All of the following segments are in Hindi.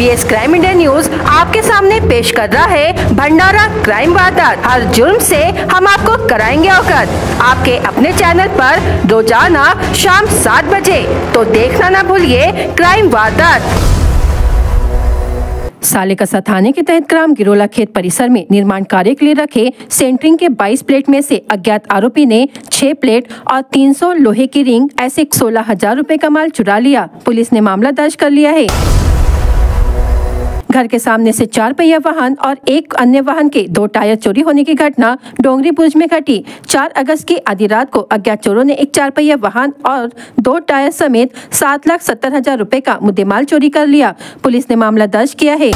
बीएस क्राइम इंडिया न्यूज आपके सामने पेश कर रहा है भंडारा क्राइम वारदात। हर जुर्म से हम आपको कराएंगे अवगत आपके अपने चैनल पर रोजाना शाम 7 बजे, तो देखना ना भूलिए क्राइम वारदात। सालेकासा थाने के तहत ग्राम गिरोला खेत परिसर में निर्माण कार्य के लिए रखे सेंटरिंग के 22 प्लेट में से अज्ञात आरोपी ने 6 प्लेट और 300 लोहे की रिंग ऐसे 16,000 रूपए का माल चुरा लिया। पुलिस ने मामला दर्ज कर लिया है। घर के सामने से 4 पहिया वाहन और एक अन्य वाहन के 2 टायर चोरी होने की घटना डोंगरीपुर में घटी। 4 अगस्त की आधी रात को अज्ञात चोरों ने एक 4 पहिया वाहन और 2 टायर समेत 7,70,000 रूपए का मुद्देमाल चोरी कर लिया। पुलिस ने मामला दर्ज किया है।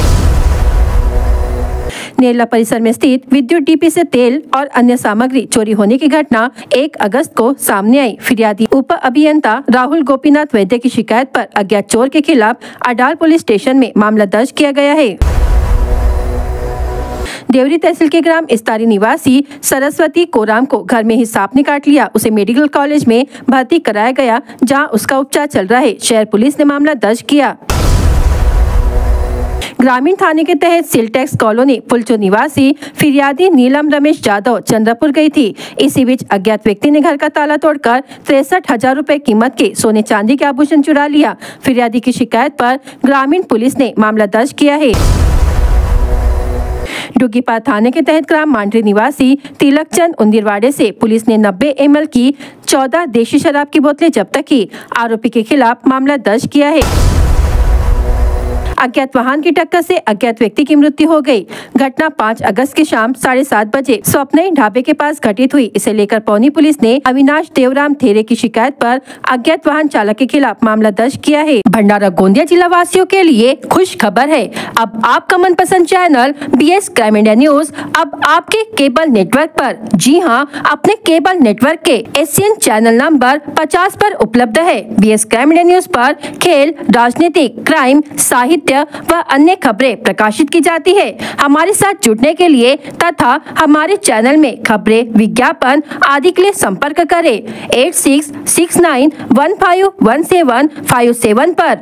नेला परिसर में स्थित विद्युत डीपी से तेल और अन्य सामग्री चोरी होने की घटना 1 अगस्त को सामने आई। फिरियादी उप अभियंता राहुल गोपीनाथ वैद्य की शिकायत पर अज्ञात चोर के खिलाफ अडाल पुलिस स्टेशन में मामला दर्ज किया गया है। देवरी तहसील के ग्राम स्तारी निवासी सरस्वती कोराम को घर में ही सांप ने काट लिया। उसे मेडिकल कॉलेज में भर्ती कराया गया, जहाँ उसका उपचार चल रहा है। शहर पुलिस ने मामला दर्ज किया। ग्रामीण थाने के तहत सिल्टेक्स कॉलोनी पुलचो निवासी फिरियादी नीलम रमेश जाधव चंद्रपुर गई थी। इसी बीच अज्ञात व्यक्ति ने घर का ताला तोड़कर 63,000 रूपए कीमत के सोने चांदी के आभूषण चुरा लिया। फिरियादी की शिकायत पर ग्रामीण पुलिस ने मामला दर्ज किया है। डुगीपात थाने के तहत ग्राम मांडरी निवासी तिलक चंद उंदिरवाड़े से पुलिस ने 90 ml की 14 देशी शराब की बोतलें जब्त की। आरोपी के खिलाफ मामला दर्ज किया है। अज्ञात वाहन की टक्कर से अज्ञात व्यक्ति की मृत्यु हो गई। घटना 5 अगस्त की शाम 7:30 बजे स्वप्ना ढाबे के पास घटित हुई। इसे लेकर पौनी पुलिस ने अविनाश देवराम देर की शिकायत पर अज्ञात वाहन चालक के खिलाफ मामला दर्ज किया है। भंडारा गोंदिया जिला वासियों के लिए खुश खबर है। अब आपका मनपसंद channel BS crime India news अब आपके केबल नेटवर्क पर, जी हाँ, अपने केबल नेटवर्क के एशियन चैनल नंबर 50 पर उपलब्ध है। बीएस क्राइम इंडिया न्यूज पर खेल, राजनीतिक, क्राइम, साहित्य व अन्य खबरें प्रकाशित की जाती है। हमारे साथ जुड़ने के लिए तथा हमारे चैनल में खबरें, विज्ञापन आदि के लिए संपर्क करें 8669151757 पर।